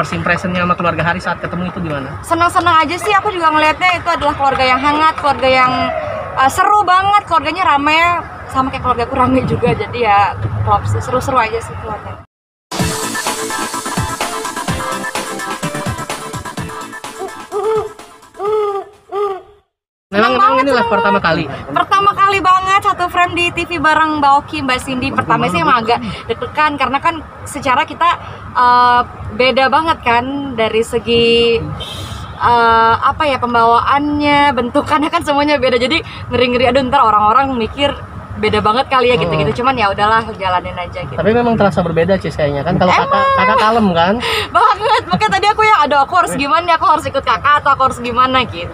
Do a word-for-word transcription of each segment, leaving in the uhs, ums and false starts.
first impressionnya sama keluarga Haris saat ketemu itu gimana? Senang-senang aja sih, aku juga ngelihatnya itu adalah keluarga yang hangat, keluarga yang uh, seru banget, keluarganya rame, sama kayak keluarga aku rame juga, jadi ya seru-seru aja sih keluarga. Memang, memang ini live pertama kali? Pertama kali banget, satu frame di T V bareng Mbak Oki, Mbak Cindy. Pertama sih emang agak deg-degan, karena kan secara kita uh, beda banget kan dari segi uh, apa ya, pembawaannya, bentukannya kan semuanya beda. Jadi ngeri-ngeri, aduh ntar orang-orang mikir beda banget kali ya gitu-gitu, cuman ya udahlah jalanin aja gitu. Tapi memang terasa berbeda sih kayaknya kan, kalau kakak, kakak kalem kan? Banget, makanya tadi aku ya aduh aku harus gimana, aku harus ikut kakak atau aku harus gimana gitu.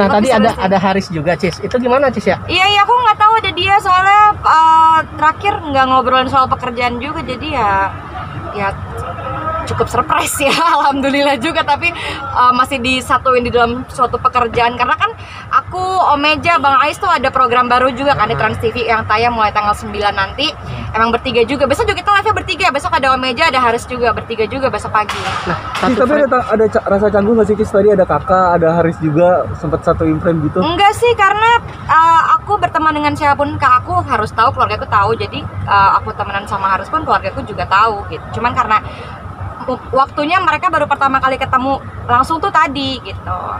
Nah tapi tadi ada sih. Ada Haris juga, Cis, itu gimana Cis ya? Iya iya, aku nggak tahu ada dia soalnya uh, terakhir nggak ngobrolin soal pekerjaan juga, jadi ya ya cukup surprise ya, alhamdulillah juga. Tapi uh, masih disatuin di dalam suatu pekerjaan, karena kan aku, Omeja, Bang Ais tuh ada program baru juga kan di Trans T V yang tayang mulai tanggal sembilan nanti. Emang bertiga juga, besok juga kita live-nya bertiga, besok ada Omeja, ada Haris juga, bertiga juga besok pagi. Nah, tapi ada, ada rasa canggung gak sih Kis, tadi ada kakak, ada Haris juga, sempat satu imprint gitu? Enggak sih, karena uh, aku berteman dengan siapapun, kak aku harus tahu, keluarga aku tahu, jadi uh, aku temenan sama Haris pun keluarga aku juga tahu gitu. Cuman karena waktunya mereka baru pertama kali ketemu langsung tuh tadi gitu. Nah,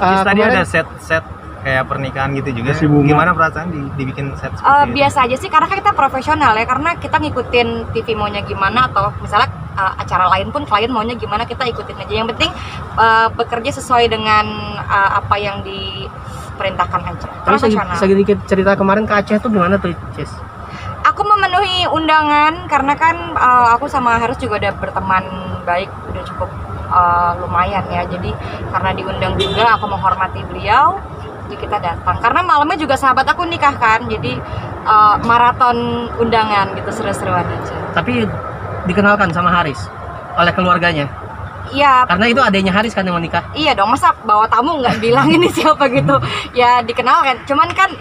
uh, tadi kemarin ada set-set kayak pernikahan gitu juga sih. Gimana perasaan di, dibikin set seperti uh, biasa aja sih, karena kita profesional ya, karena kita ngikutin T V maunya gimana atau misalnya uh, acara lain pun klien maunya gimana kita ikutin aja. Yang penting uh, bekerja sesuai dengan uh, apa yang diperintahkan aja. Profesional. Sedikit cerita kemarin ke Aceh tuh gimana tuh, Cis? Aku memenuhi undangan karena kan uh, aku sama Harris juga udah berteman baik, udah cukup uh, lumayan ya. Jadi karena diundang juga aku menghormati beliau, jadi kita datang. Karena malamnya juga sahabat aku nikah kan, jadi uh, maraton undangan gitu, seru-seruan aja. Tapi dikenalkan sama Harris oleh keluarganya? Iya. Karena itu adanya Haris kan yang menikah? Iya dong, masa bawa tamu nggak bilang ini siapa gitu. Ya dikenalkan, cuman kan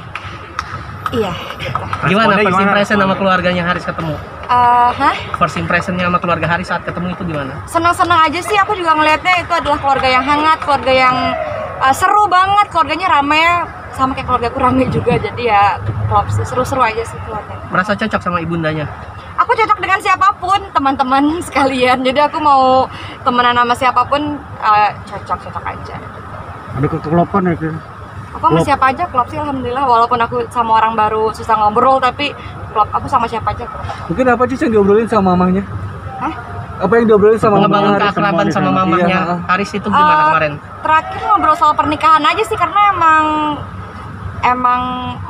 iya gitu. Gimana first impression sama keluarganya Haris ketemu? Uh, hah? First impressionnya sama keluarga Haris saat ketemu itu gimana? Senang-senang aja sih, aku juga ngelihatnya itu adalah keluarga yang hangat, keluarga yang uh, seru banget, keluarganya rame, sama kayak keluarga aku rame juga, jadi ya seru-seru aja sih keluarga. Merasa cocok sama ibundanya? Aku cocok dengan siapapun, teman-teman sekalian, jadi aku mau temenan sama siapapun, cocok-cocok uh, aja. Ada kekelopan ya kayaknya? Aku sama siapa aja klop sih, alhamdulillah. Walaupun aku sama orang baru susah ngobrol, tapi klop aku sama siapa aja klop. Mungkin apa sih yang diobrolin sama mamanya? Hah? Apa yang diobrolin sama mamanya? Ngebangun keakraban sama mamanya Haris itu gimana uh, kemarin? Terakhir ngobrol soal pernikahan aja sih, karena emang Emang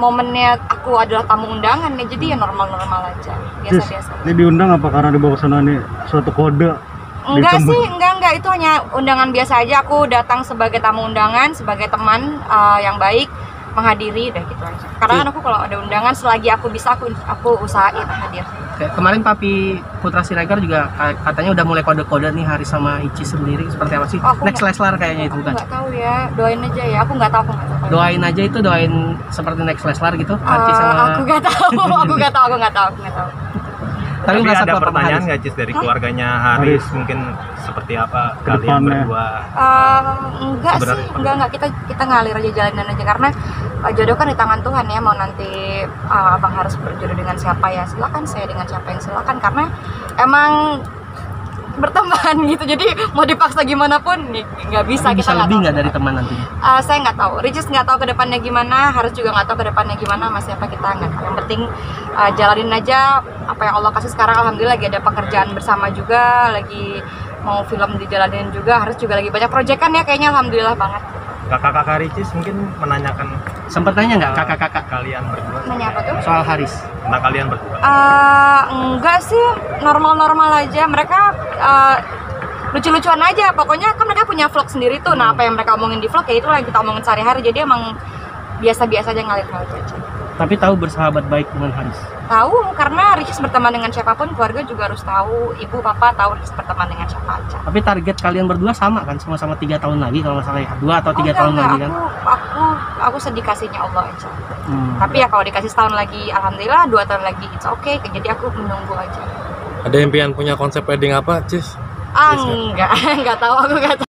momennya aku adalah tamu undangan nih, jadi ya normal-normal aja, biasa-biasa. Ini diundang apa karena di bawah sana nih suatu kode? Enggak sih, enggak, enggak, itu hanya undangan biasa aja. Aku datang sebagai tamu undangan, sebagai teman uh, yang baik, menghadiri, udah gitu aja. Karena kan aku kalau ada undangan, selagi aku bisa, aku, aku usahain hadir. Oke, kemarin Papi Putra Siregar juga katanya udah mulai kode-kode nih Haris sama Ici sendiri. Seperti apa sih? Oh, next Leslar kayaknya itu kan? Aku nggak tahu ya, doain aja ya, aku nggak tahu, aku nggak tahu. Doain aja itu, doain seperti next Leslar gitu? Uh, sama... Aku nggak tahu, aku nggak tahu, aku nggak tahu, aku nggak tahu. Tapi, Tapi ada pertanyaan nggak Cis dari keluarganya Haris, Haris mungkin seperti apa kalian berdua? Uh, enggak sih, enggak enggak kita kita ngalir aja, jalanin aja, karena jodoh kan di tangan Tuhan ya. Mau nanti uh, Abang Haris berjodoh dengan siapa ya silakan, saya dengan siapa yang silakan, karena emang berteman gitu, jadi mau dipaksa gimana pun nggak bisa. Tapi kita bisa lebih nggak dari teman nanti? Uh, saya nggak tahu, Ricis nggak tahu kedepannya gimana, Haris juga nggak tahu kedepannya gimana, sama siapa kita nggak tahu. Yang penting uh, jalanin aja apa yang Allah kasih sekarang. Alhamdulillah lagi ada pekerjaan bersama juga, lagi mau film dijalanin juga, Haris juga lagi banyak proyekan ya kayaknya, alhamdulillah banget. Kakak-kakak Ricis mungkin menanyakan, sempat nanya nggak kakak-kakak kalian berdua? Nanya apa tuh? Soal Haris. Nah kalian berdua? Uh, enggak sih, normal-normal aja. Mereka uh, lucu-lucuan aja. Pokoknya kan mereka punya vlog sendiri tuh. Nah apa yang mereka omongin di vlog ya itu yang kita omongin sehari-hari. Jadi emang biasa-biasa aja, ngalir-ngalir aja. Tapi tahu bersahabat baik dengan Haris? Tahu, karena Ricis berteman dengan siapapun, keluarga juga harus tahu, ibu, papa tahu Ricis berteman dengan siapa aja. Tapi target kalian berdua sama kan? Sama-sama tiga tahun lagi kalau nggak salah ya? Dua atau tiga oh, tahun enggak, lagi kan? Aku, aku, aku sedikasinya Allah aja. Hmm. Tapi ya kalau dikasih setahun lagi, alhamdulillah, dua tahun lagi, it's okay. Jadi aku menunggu aja. Ada impian punya konsep wedding apa, Cis? Ah, enggak, enggak tahu, aku enggak tahu.